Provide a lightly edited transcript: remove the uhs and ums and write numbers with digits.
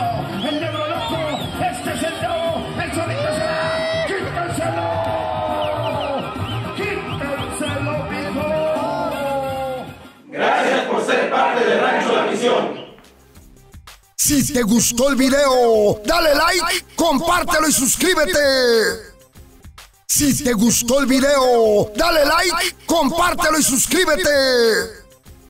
Loco, el Negro Loco, este es el Lobo, el solito será. ¡Quítanselo! ¡Quítanselo, pico! Gracias por ser parte de Rancho La Misión. Si te gustó el video, dale like, compártelo y suscríbete. Si te gustó el video, dale like, compártelo y suscríbete.